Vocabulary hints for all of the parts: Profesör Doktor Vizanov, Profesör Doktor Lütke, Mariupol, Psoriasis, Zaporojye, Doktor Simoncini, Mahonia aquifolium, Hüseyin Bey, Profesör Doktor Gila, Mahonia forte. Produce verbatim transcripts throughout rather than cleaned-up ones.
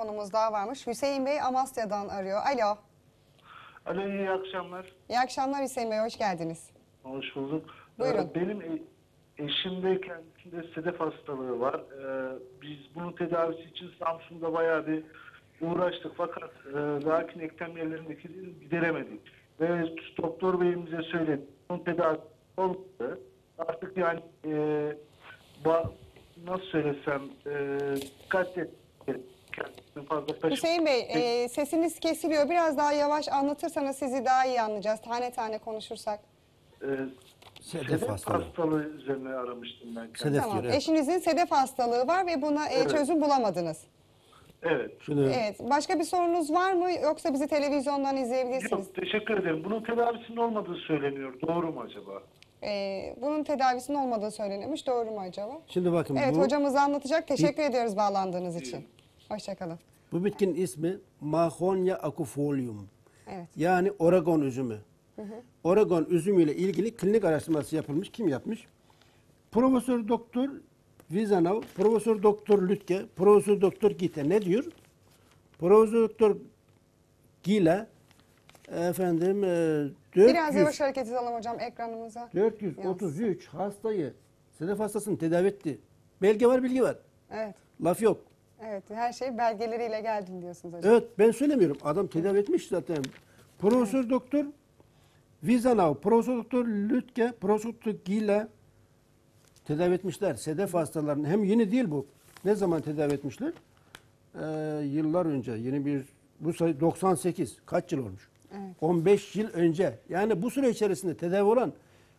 telefonumuz daha varmış. Hüseyin Bey Amasya'dan arıyor. Alo. Alo, iyi akşamlar. İyi akşamlar Hüseyin Bey, hoş geldiniz. Hoş bulduk. Buyurun. Benim eşimde kendisinde sedef hastalığı var. Biz bunun tedavisi için Samsun'da bayağı bir uğraştık fakat lakin eklem yerlerindeki gideremedik. Ve doktor beyimize söyledi. Bunun tedavisi olmadı. Artık yani e, ba, nasıl söylesem e, dikkat et. Hüseyin Bey e, sesiniz kesiliyor. Biraz daha yavaş anlatırsanız sizi daha iyi anlayacağız. Tane tane konuşursak. E, sedef, sedef hastalığı. hastalığı üzerine aramıştım ben. Sedef tamam. Göre. Eşinizin sedef hastalığı var ve buna e, evet. çözüm bulamadınız. Evet. Şunu... Evet. Başka bir sorunuz var mı? Yoksa bizi televizyondan izleyebilirsiniz. Yok, teşekkür ederim. Bunun tedavisinin olmadığı söyleniyor. Doğru mu acaba? Ee, bunun tedavisinin olmadığı söylenilmiş. Doğru mu acaba? Şimdi bakın. Evet, bu... hocamız anlatacak. Teşekkür Bit... ediyoruz bağlandığınız için. Evet. Hoşçakalın. Bu bitkinin ismi Mahonia aquifolium. Evet. Yani Oregon üzümü. Hı hı. Oregon üzümüyle ilgili klinik araştırması yapılmış. Kim yapmış? Profesör Doktor Vizanov, Profesör Doktor Lütke, Profesör Doktor Gita ne diyor? Profesör Doktor Gila efendim dört yüz Biraz yavaş hareket edelim hocam ekranımıza. dört yüz otuz üç yansın. Hastayı, sedef hastasını tedavi etti. Belge var, bilgi var. Evet. Laf yok. Evet, her şey belgeleriyle geldin diyorsunuz hocam. Evet, ben söylemiyorum. Adam tedavi etmiş zaten. Profesör evet. Doktor Vizanov, Profesör Doktor Lütke, Profesör Doktor Gila tedavi etmişler. Sedef hastalarını hem yeni değil bu. Ne zaman tedavi etmişler? Ee, yıllar önce. Yeni bir bu sayı doksan sekiz. Kaç yıl olmuş? Evet. on beş yıl önce. Yani bu süre içerisinde tedavi olan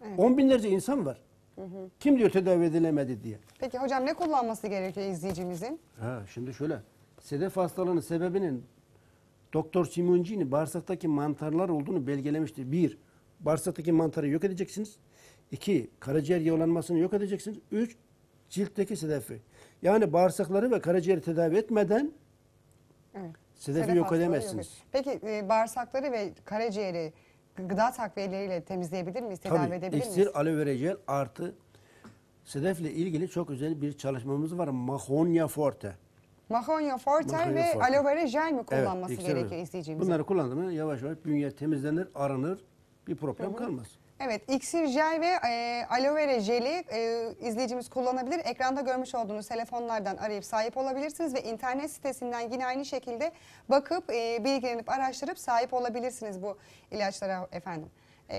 evet. on binlerce insan var. Hı hı. Kim diyor tedavi edilemedi diye. Peki hocam ne kullanması gerekiyor izleyicimizin? Ha, şimdi şöyle. Sedef hastalığının sebebinin Doktor Simoncini bağırsaktaki mantarlar olduğunu belgelemiştir. Bir, bağırsaktaki mantarı yok edeceksiniz. İki, karaciğer yağlanmasını yok edeceksiniz. Üç, ciltteki sedefi. Yani bağırsakları ve karaciğeri tedavi etmeden evet. sedefi Sedef yok edemezsiniz. Yok. Peki e, bağırsakları ve karaciğeri gıda takviyeleriyle temizleyebilir miyiz? Tedavi Tabii, edebilir miyiz? Eksir, aloe vera jel artı sedefle ilgili çok özel bir çalışmamız var. Mahonia forte. Mahonia forte Mahonia ve forte. aloe vera jel mi kullanması evet, gerekiyor izleyicimizin? Bunları kullandığında yavaş yavaş bünye temizlenir, aranır. Bir problem Hı -hı. kalmaz. Evet, iksir jel ve e, aloe vera jeli e, izleyicimiz kullanabilir. Ekranda görmüş olduğunuz telefonlardan arayıp sahip olabilirsiniz ve internet sitesinden yine aynı şekilde bakıp e, bilgilenip araştırıp sahip olabilirsiniz bu ilaçlara efendim. E,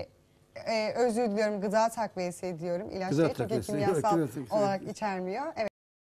e, özür diliyorum, gıda takviyesi diyorum. İlaçları çünkü kimyasal olarak içermiyor. Evet.